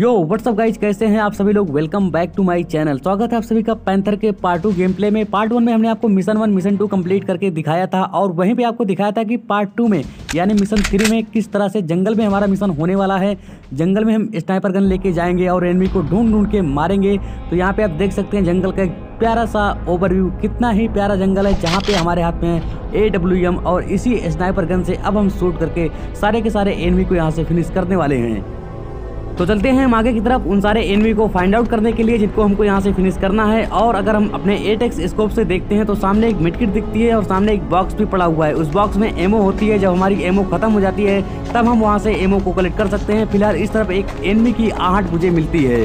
यो what's up guys, कैसे हैं आप सभी लोग। Welcome back to my channel. स्वागत है आप सभी का पैंथर के पार्ट 2 गेम प्ले में। पार्ट 1 में हमने आपको मिशन 1 मिशन 2 कंप्लीट करके दिखाया था और वहीं पे आपको दिखाया था कि पार्ट 2 में यानी मिशन 3 में किस तरह से जंगल में हमारा मिशन होने वाला है। जंगल में हम स्नाइपर गन लेके जाएंगे और एनिमी को ढूंढ के मारेंगे। तो यहाँ पे आप देख सकते हैं जंगल का प्यारा सा ओवरव्यू, कितना ही प्यारा जंगल है जहाँ पे हमारे हाथ में है AWM और इसी स्नाइपर गन से अब हम शूट करके सारे के सारे एनिमी को यहाँ से फिनिश करने वाले हैं। तो चलते हैं हम आगे की तरफ उन सारे एनिमी को फाइंड आउट करने के लिए जिनको हमको यहाँ से फिनिश करना है। और अगर हम अपने 8x स्कोप से देखते हैं तो सामने एक मिडकिट दिखती है और सामने एक बॉक्स भी पड़ा हुआ है। उस बॉक्स में एमओ होती है। जब हमारी एमओ खत्म हो जाती है तब हम वहाँ से एमओ को कलेक्ट कर सकते हैं। फिलहाल इस तरफ एक एनिमी की आहट मुझे मिलती है।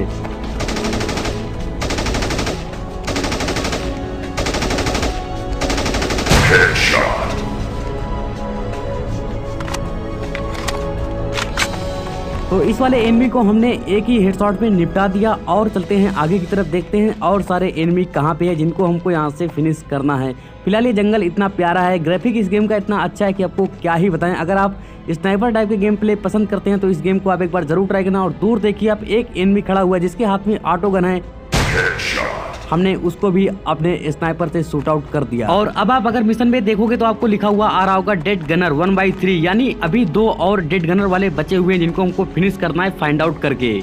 तो इस वाले एनिमी को हमने एक ही हेडशॉट में निपटा दिया और चलते हैं आगे की तरफ, देखते हैं और सारे एनिमी कहाँ पे है जिनको हमको यहाँ से फिनिश करना है। फिलहाल ये जंगल इतना प्यारा है, ग्राफिक इस गेम का इतना अच्छा है कि आपको क्या ही बताएं। अगर आप स्नाइपर टाइप के गेम प्ले पसंद करते हैं तो इस गेम को आप एक बार जरूर ट्राई करना। और दूर देखिए आप एक एनिमी खड़ा हुआ है जिसके हाथ में ऑटो गन है, हमने उसको भी अपने स्नाइपर से शूट आउट कर दिया। और अब आप अगर मिशन में देखोगे तो आपको लिखा हुआ आ रहा होगा डेड गनर 1/3, यानी अभी 2 और डेड गनर वाले बचे हुए हैं जिनको हमको फिनिश करना है फाइंड आउट करके।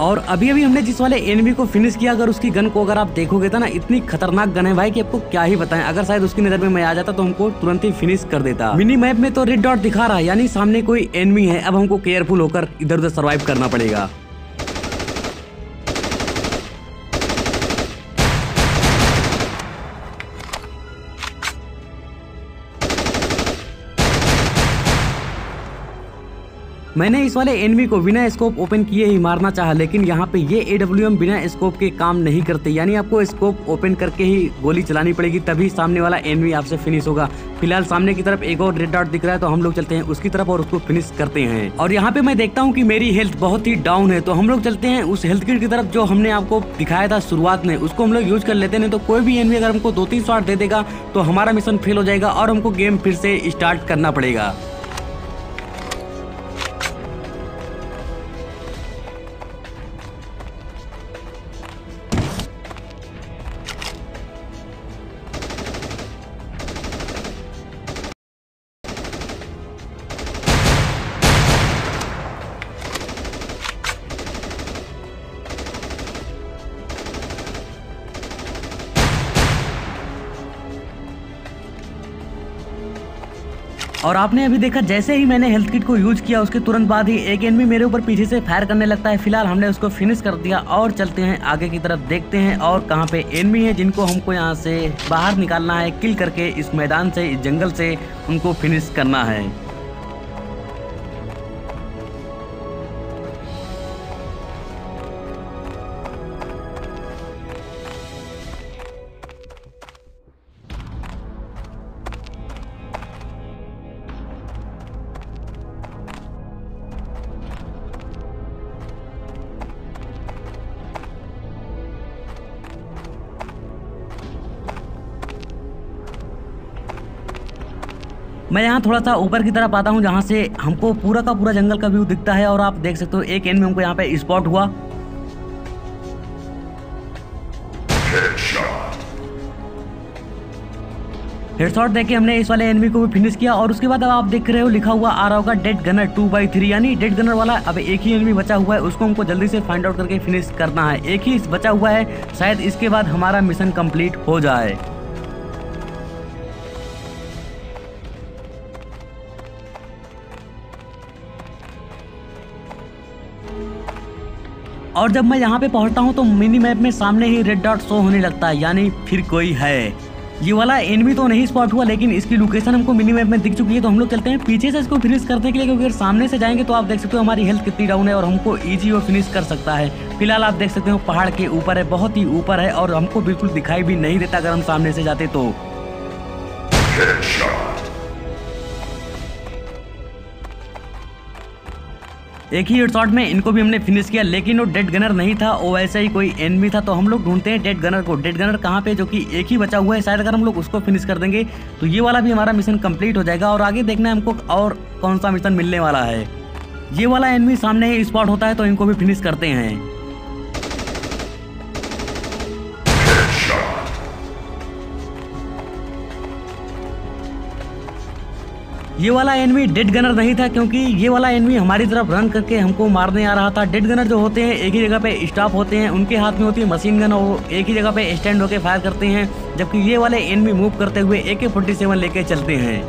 और अभी अभी हमने जिस वाले एनिमी को फिनिश किया, अगर उसकी गन को अगर आप देखोगे तो ना, इतनी खतरनाक गन है भाई कि आपको क्या ही बताएं। अगर शायद उसकी नजर में मैं आ जाता तो हमको तुरंत ही फिनिश कर देता। मिनी मैप में तो रेड डॉट दिखा रहा है यानी सामने कोई एनिमी है। अब हमको केयरफुल होकर इधर उधर सर्वाइव करना पड़ेगा। मैंने इस वाले एनिमी को बिना स्कोप ओपन किए ही मारना चाहा, लेकिन यहाँ पे ये AWM बिना स्कोप के काम नहीं करते, यानी आपको स्कोप ओपन करके ही गोली चलानी पड़ेगी तभी सामने वाला एनिमी आपसे फिनिश होगा। फिलहाल सामने की तरफ एक और रेड डॉट दिख रहा है तो हम लोग चलते हैं उसकी तरफ और उसको फिनिश करते हैं। और यहाँ पे मैं देखता हूँ कि मेरी हेल्थ बहुत ही डाउन है तो हम लोग चलते हैं उस हेल्थ किट की तरफ जो हमने आपको दिखाया था शुरुआत में, उसको हम लोग यूज कर लेते हैं। तो कोई भी एनिमी अगर हमको 2-3 शॉट दे देगा तो हमारा मिशन फेल हो जाएगा और हमको गेम फिर से स्टार्ट करना पड़ेगा। और आपने अभी देखा जैसे ही मैंने हेल्थ किट को यूज किया उसके तुरंत बाद ही एक एनिमी मेरे ऊपर पीछे से फायर करने लगता है। फिलहाल हमने उसको फिनिश कर दिया और चलते हैं आगे की तरफ, देखते हैं और कहाँ पे एनिमी है जिनको हमको यहाँ से बाहर निकालना है, किल करके इस मैदान से, इस जंगल से उनको फिनिश करना है। मैं यहाँ थोड़ा सा ऊपर की तरफ आता हूँ जहाँ से हमको पूरा का पूरा जंगल का व्यू दिखता है और आप देख सकते हो एक एनिमी हमको यहाँ पे स्पॉट हुआ। हेडशॉट देके हमने इस वाले एनिमी को भी फिनिश किया। और उसके बाद अब आप देख रहे हो लिखा हुआ आ रहा होगा डेड गनर 2/3, यानी डेड गनर वाला अब एक ही एनिमी बचा हुआ है, उसको हमको जल्दी से फाइंड आउट करके फिनिश करना है। एक ही बचा हुआ है, शायद इसके बाद हमारा मिशन कंप्लीट हो जाए। और जब मैं यहाँ पे पहुँचता हूँ तो मिनी मैप में सामने ही रेड डॉट शो होने लगता है, यानी फिर कोई है। ये वाला एनिमी तो नहीं स्पॉट हुआ लेकिन इसकी लोकेशन हमको मिनी मैप में दिख चुकी है। तो हम लोग चलते हैं पीछे से इसको फिनिश करने के लिए, क्योंकि अगर सामने से जाएंगे तो आप देख सकते हो हमारी हेल्थ कितनी डाउन है और हमको ईजी वो फिनिश कर सकता है। फिलहाल आप देख सकते हो पहाड़ के ऊपर है, बहुत ही ऊपर है और हमको बिल्कुल दिखाई भी नहीं देता अगर हम सामने से जाते तो। एक ही हेडशॉट में इनको भी हमने फिनिश किया, लेकिन वो डेड गनर नहीं था, वो वैसा ही कोई एनिमी था। तो हम लोग ढूंढते हैं डेड गनर को। डेड गनर कहाँ पे, जो कि एक ही बचा हुआ है, शायद अगर हम लोग उसको फिनिश कर देंगे तो ये वाला भी हमारा मिशन कंप्लीट हो जाएगा। और आगे देखना है हमको और कौन सा मिशन मिलने वाला है। ये वाला एनिमी सामने ही स्पॉट होता है, तो इनको भी फिनिश करते हैं। ये वाला एनिमी डेड गनर नहीं था, क्योंकि ये वाला एनिमी हमारी तरफ रन करके हमको मारने आ रहा था। डेड गनर जो होते हैं एक ही जगह पे स्टॉप होते हैं, उनके हाथ में होती है मशीन गन, वो एक ही जगह पे स्टैंड होकर फायर करते हैं। जबकि ये वाले एनिमी मूव करते हुए AK-47 लेके चलते हैं।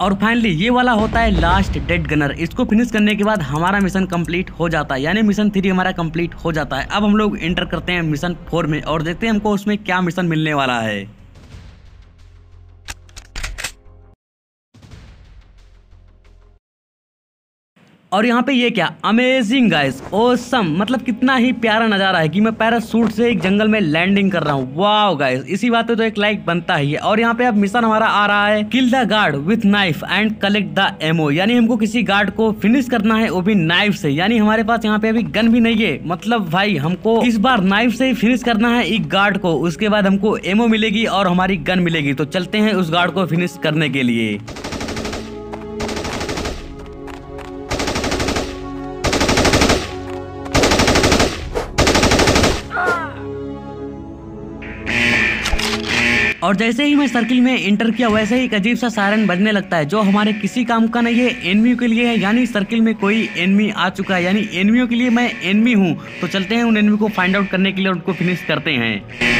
और फाइनली ये वाला होता है लास्ट डेड गनर। इसको फिनिश करने के बाद हमारा मिशन कंप्लीट हो जाता है, यानी मिशन 3 हमारा कंप्लीट हो जाता है। अब हम लोग एंटर करते हैं मिशन 4 में और देखते हैं हमको उसमें क्या मिशन मिलने वाला है। और यहाँ पे ये क्या अमेजिंग गाइस, ऑसम, मतलब कितना ही प्यारा नज़ारा है कि मैं पैराशूट से एक जंगल में लैंडिंग कर रहा हूँ। वाओ गाइस, इसी बात पे तो एक लाइक बनता ही है। और यहाँ पे अब मिशन हमारा आ रहा है kill the guard with knife and collect the ammo, यानी हमको किसी गार्ड को फिनिश करना है, वो भी नाइफ से। यानी हमारे पास यहाँ पे अभी गन भी नहीं है, मतलब भाई हमको इस बार नाइफ से ही फिनिश करना है एक गार्ड को। उसके बाद हमको एमओ मिलेगी और हमारी गन मिलेगी। तो चलते हैं उस गार्ड को फिनिश करने के लिए। और जैसे ही मैं सर्किल में एंटर किया, वैसे ही एक अजीब सा सायरन बजने लगता है, जो हमारे किसी काम का नहीं है, एनिमी के लिए है। यानी सर्किल में कोई एनिमी आ चुका है, यानी एनिमियों के लिए मैं एनिमी हूँ। तो चलते हैं उन एनिमी को फाइंड आउट करने के लिए, उनको फिनिश करते हैं।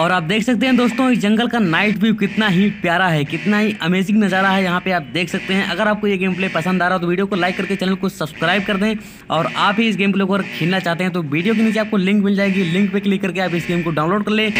और आप देख सकते हैं दोस्तों, इस जंगल का नाइट व्यू कितना ही प्यारा है, कितना ही अमेजिंग नज़ारा है यहाँ पे आप देख सकते हैं। अगर आपको ये गेम प्ले पसंद आ रहा हो तो वीडियो को लाइक करके चैनल को सब्सक्राइब कर दें। और आप ही इस गेम प्ले को अगर खेलना चाहते हैं तो वीडियो के नीचे आपको लिंक मिल जाएगी, लिंक पे क्लिक करके आप इस गेम को डाउनलोड कर लें।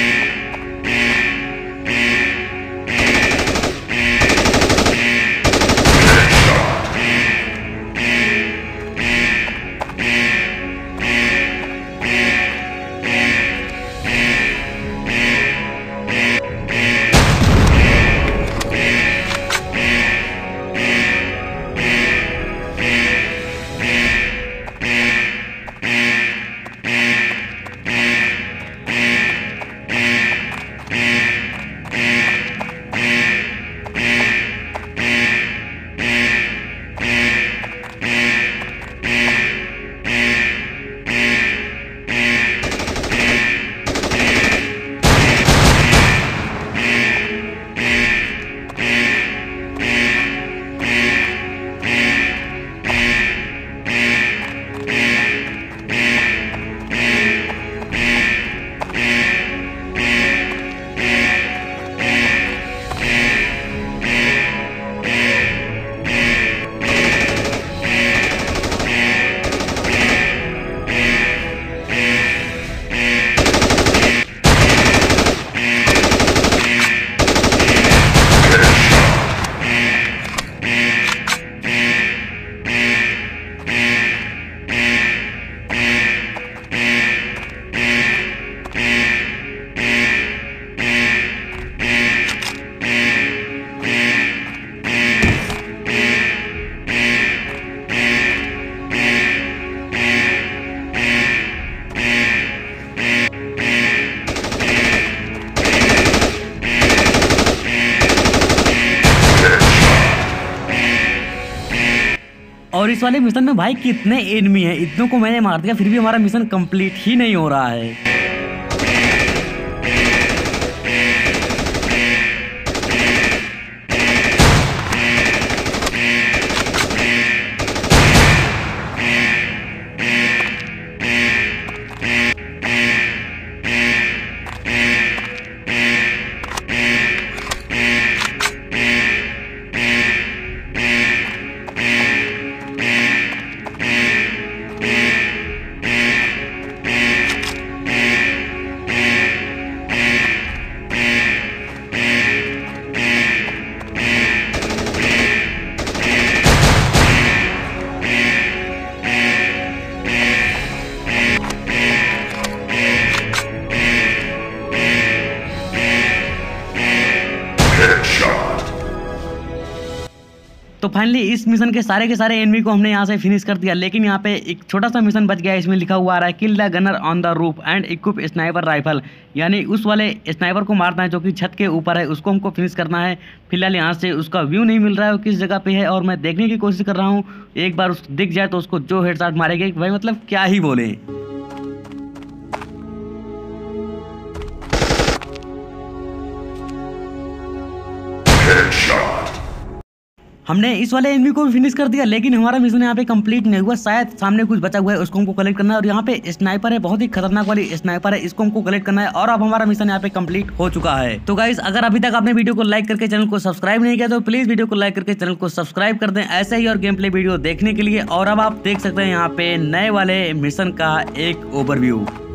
इस वाले मिशन में भाई कितने एनिमी हैं, इतनों को मैंने मार दिया फिर भी हमारा मिशन कंप्लीट ही नहीं हो रहा है। तो फाइनली इस मिशन के सारे एनिमी को हमने यहाँ से फिनिश कर दिया, लेकिन यहाँ पे एक छोटा सा मिशन बच गया है। इसमें लिखा हुआ आ रहा है kill the gunner on the roof and equip sniper rifle, यानी उस वाले स्नाइपर को मारना है जो कि छत के ऊपर है, उसको हमको फिनिश करना है। फिलहाल यहाँ से उसका व्यू नहीं मिल रहा है, वो किस जगह पे है और मैं देखने की कोशिश कर रहा हूँ। एक बार उस दिख जाए तो उसको जो हेडशॉट मारेंगे भाई मतलब क्या ही बोले। हमने इस वाले एनिमी को भी फिनिश कर दिया, लेकिन हमारा मिशन यहाँ पे कंप्लीट नहीं हुआ। शायद सामने कुछ बचा हुआ है, उसको हमको कलेक्ट करना है। और यहाँ पे स्नाइपर है, बहुत ही खतरनाक वाली स्नाइपर है, इसको हमको कलेक्ट करना है। और अब हमारा मिशन यहाँ पे कंप्लीट हो चुका है। तो गाइस अगर अभी तक आपने वीडियो को लाइक करके चैनल को सब्सक्राइब नहीं किया तो प्लीज वीडियो को लाइक करके चैनल को सब्सक्राइब कर दें ऐसे ही और गेम प्ले वीडियो देखने के लिए। और अब आप देख सकते हैं यहाँ पे नए वाले मिशन का एक ओवरव्यू।